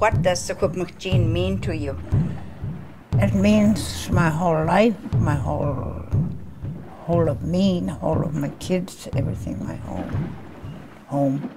What does Sukumak Jean mean to you? It means my whole life, my whole of me, the whole of my kids, everything, my home.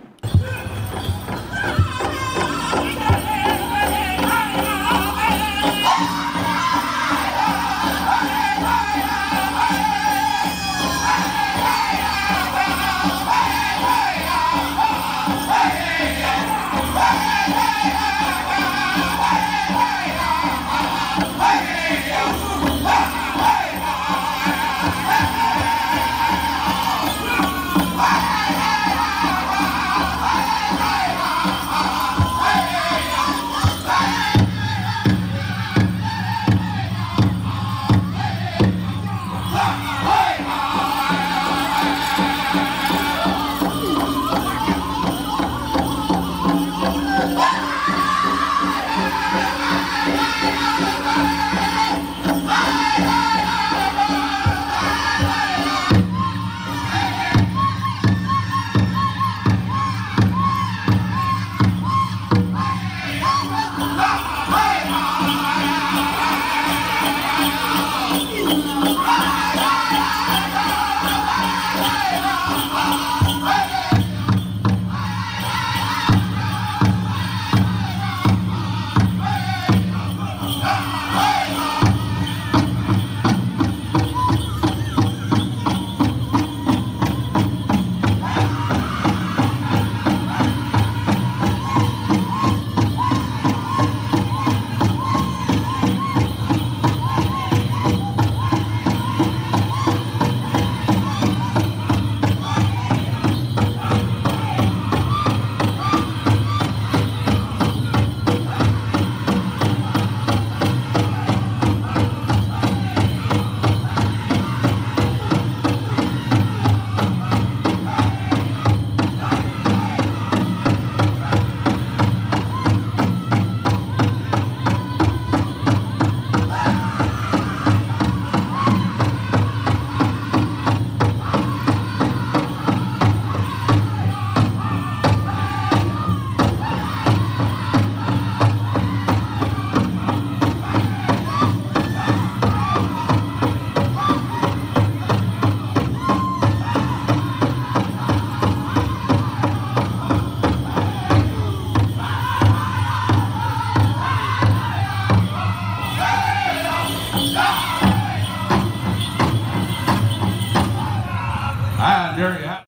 Hi, Jerry. Hi.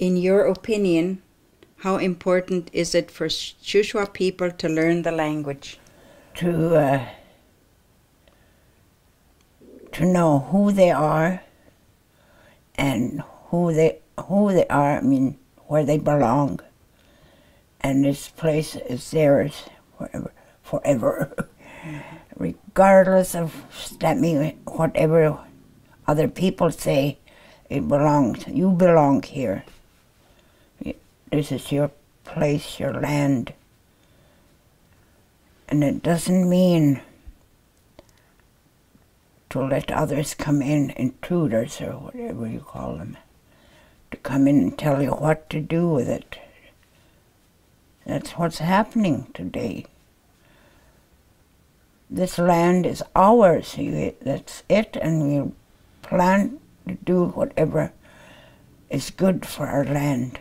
In your opinion, how important is it for Shuswap people to learn the language? To know who they are and who they are. I mean, where they belong, and this place is theirs forever, regardless of whatever other people say. It belongs. You belong here. This is your place, your land. And it doesn't mean to let others come in, intruders or whatever you call them, to come in and tell you what to do with it. That's what's happening today. This land is ours. That's it, and we plant to do whatever is good for our land.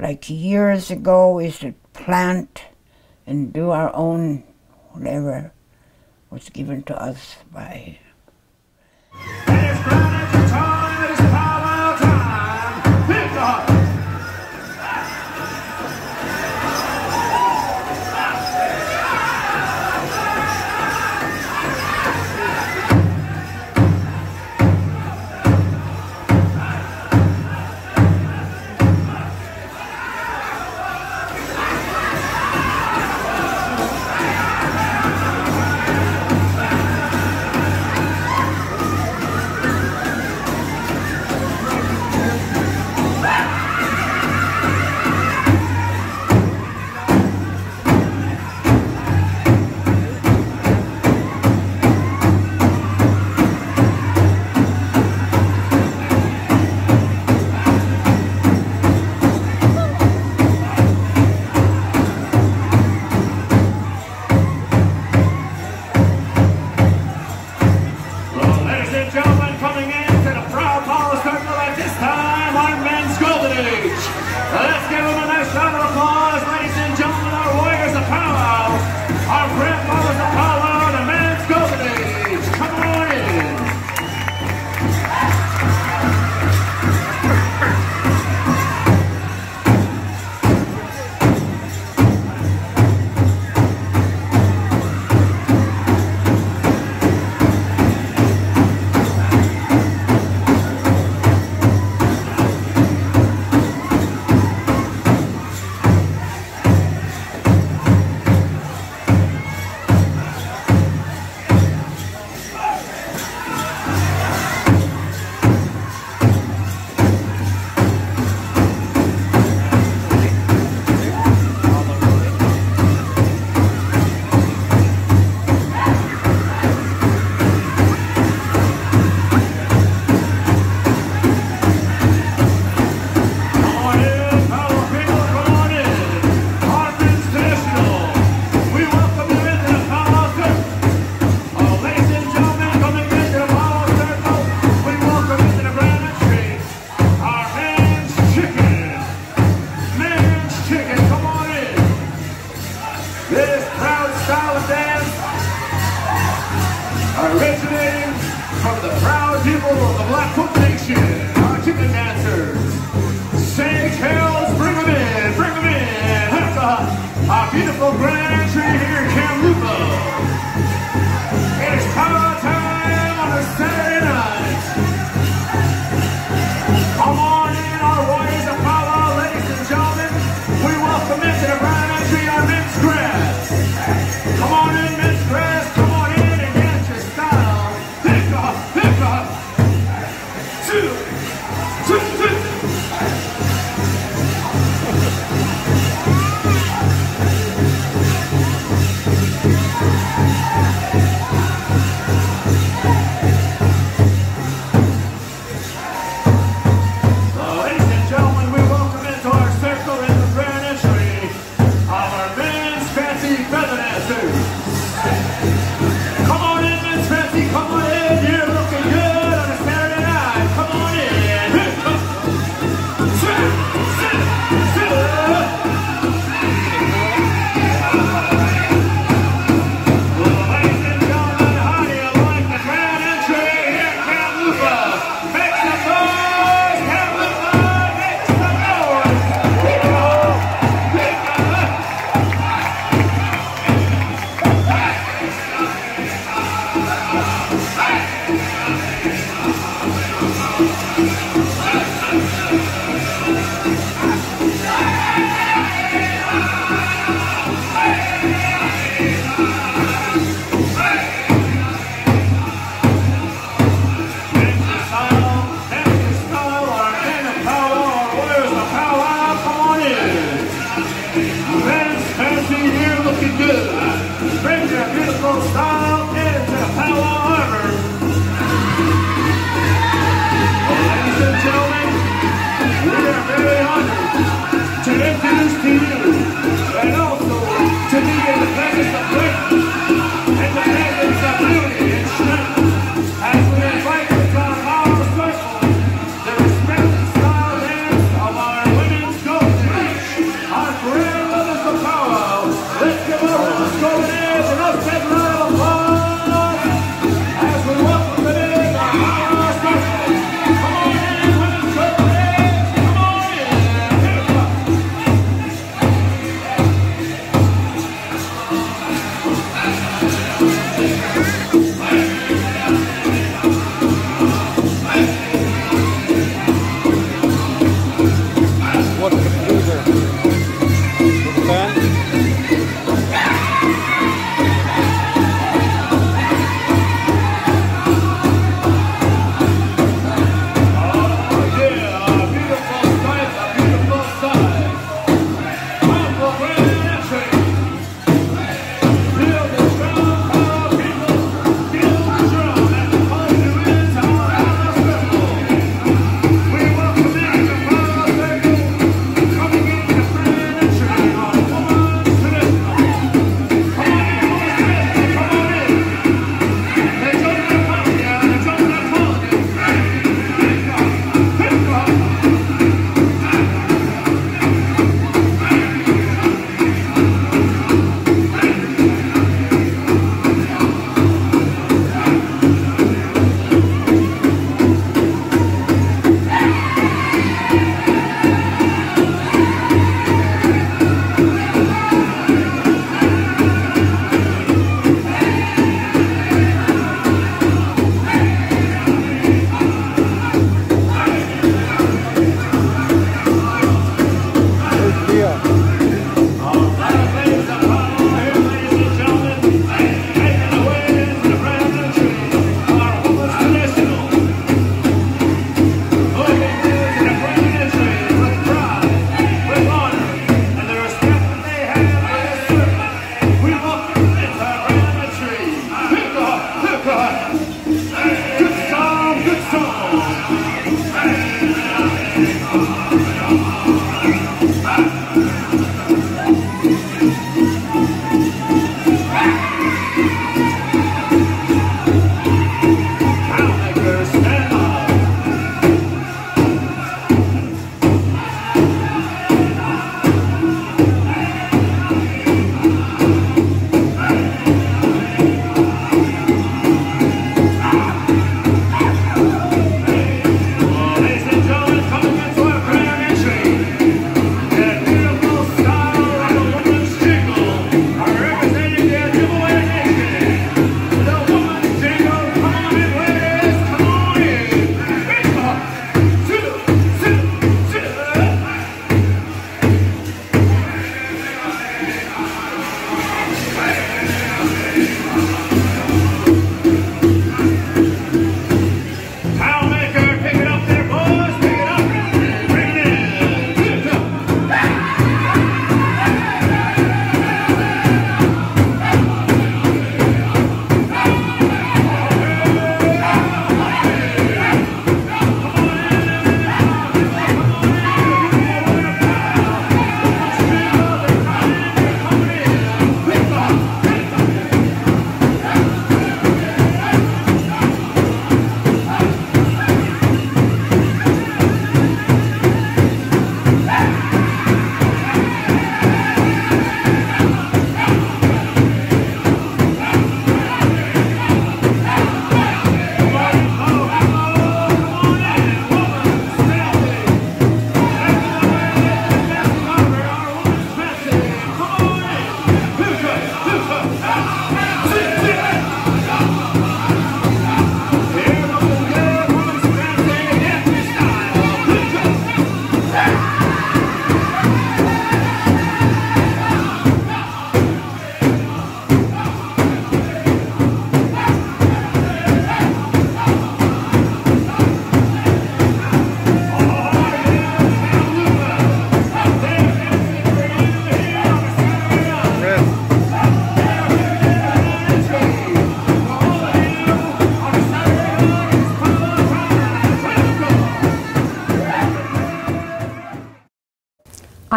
Like years ago, we used to plant and do our own whatever was given to us by. British proud style of dance, originating from the proud people of the Blackfoot Nation, our chicken dancers. Shake Hills, bring them in, that's our beautiful grand tree here in Kamloopa. It is power time on a Saturday night. Come on in, our warriors of power, ladies and gentlemen, we welcome into the grand tree our men's grass. Come on in, men's grass, come on in and dance your style. Pick up, two.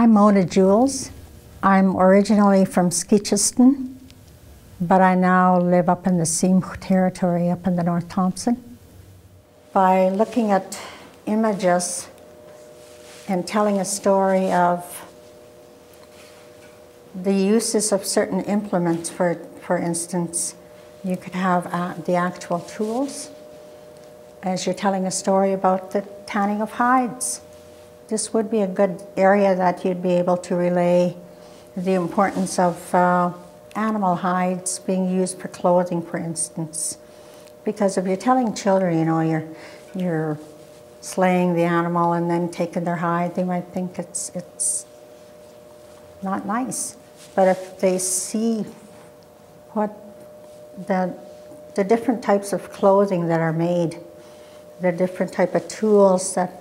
I'm Mona Jules. I'm originally from Skechiston, but I now live up in the Simpcw territory, up in the North Thompson. By looking at images and telling a story of the uses of certain implements, for instance, you could have the actual tools as you're telling a story about the tanning of hides. This would be a good area that you'd be able to relay the importance of animal hides being used for clothing, for instance. Because if you're telling children, you know, you're slaying the animal and then taking their hide, they might think it's not nice. But if they see what the different types of clothing that are made, the different type of tools that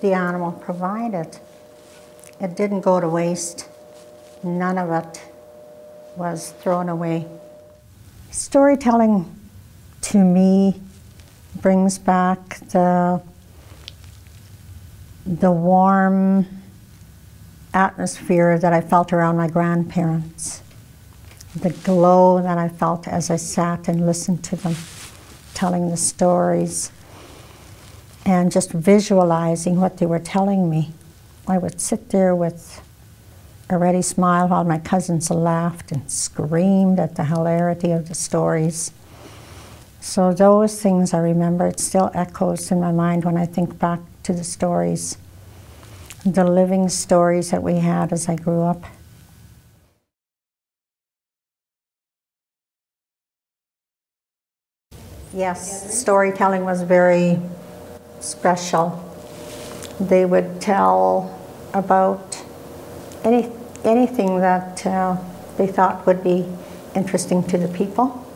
the animal provided, it didn't go to waste. None of it was thrown away. Storytelling, to me, brings back the warm atmosphere that I felt around my grandparents, the glow that I felt as I sat and listened to them telling the stories, and just visualizing what they were telling me. I would sit there with a ready smile while my cousins laughed and screamed at the hilarity of the stories. So those things I remember, it still echoes in my mind when I think back to the stories, the living stories that we had as I grew up. Yes, storytelling was very special. They would tell about anything that they thought would be interesting to the people.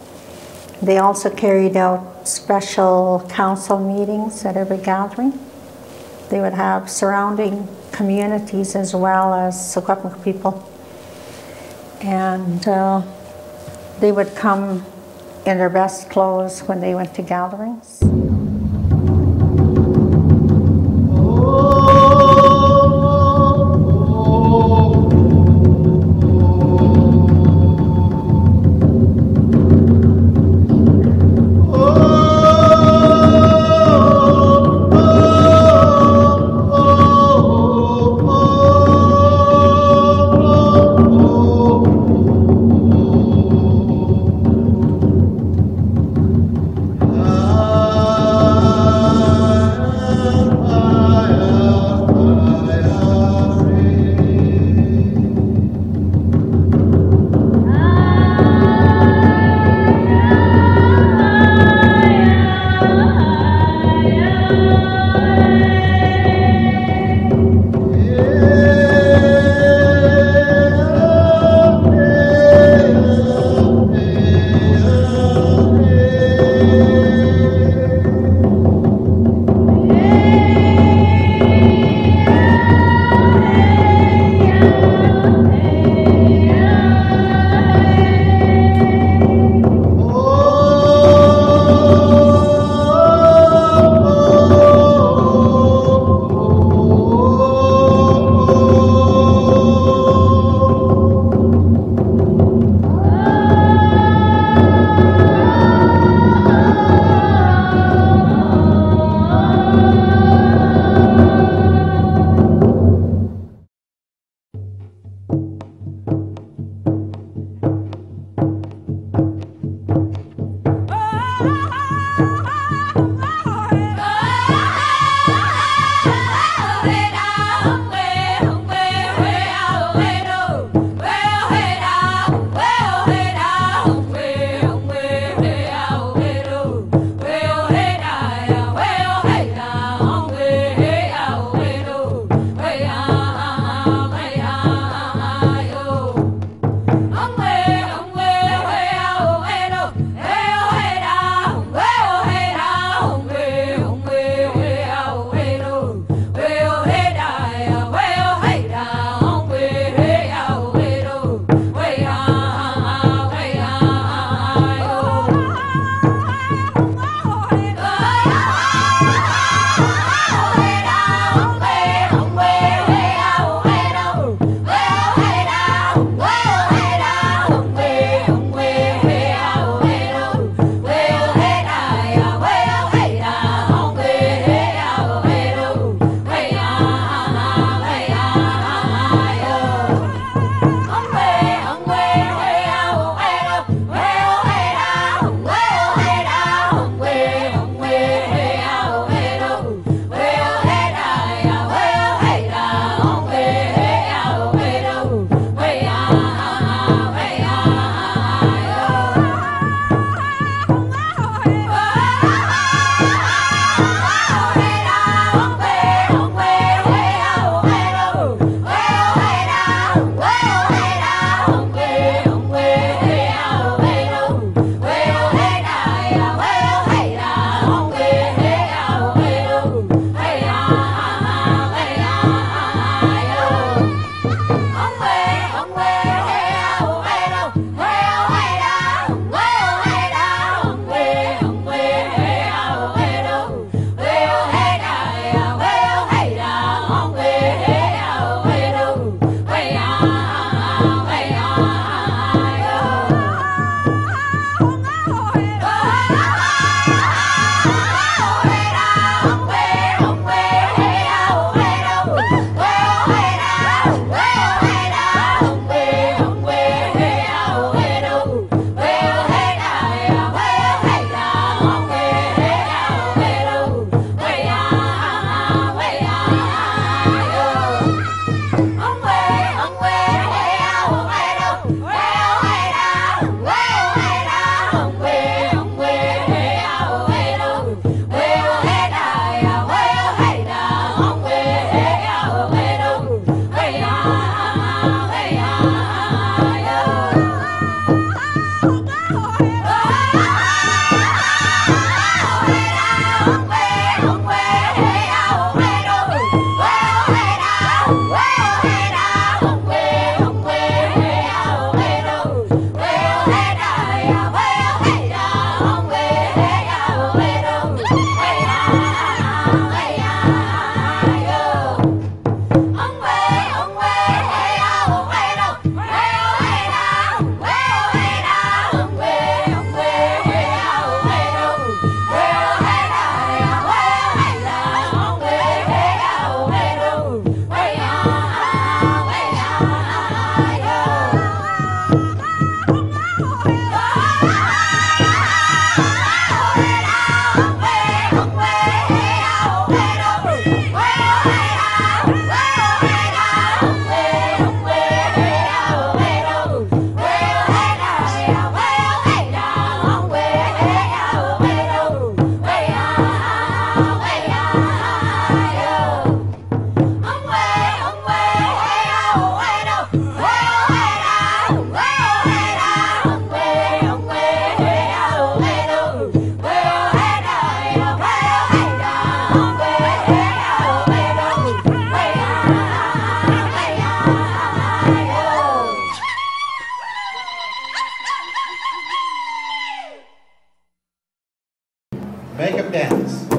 They also carried out special council meetings at every gathering. They would have surrounding communities as well as Secwepemc people. And they would come in their best clothes when they went to gatherings. Make them dance.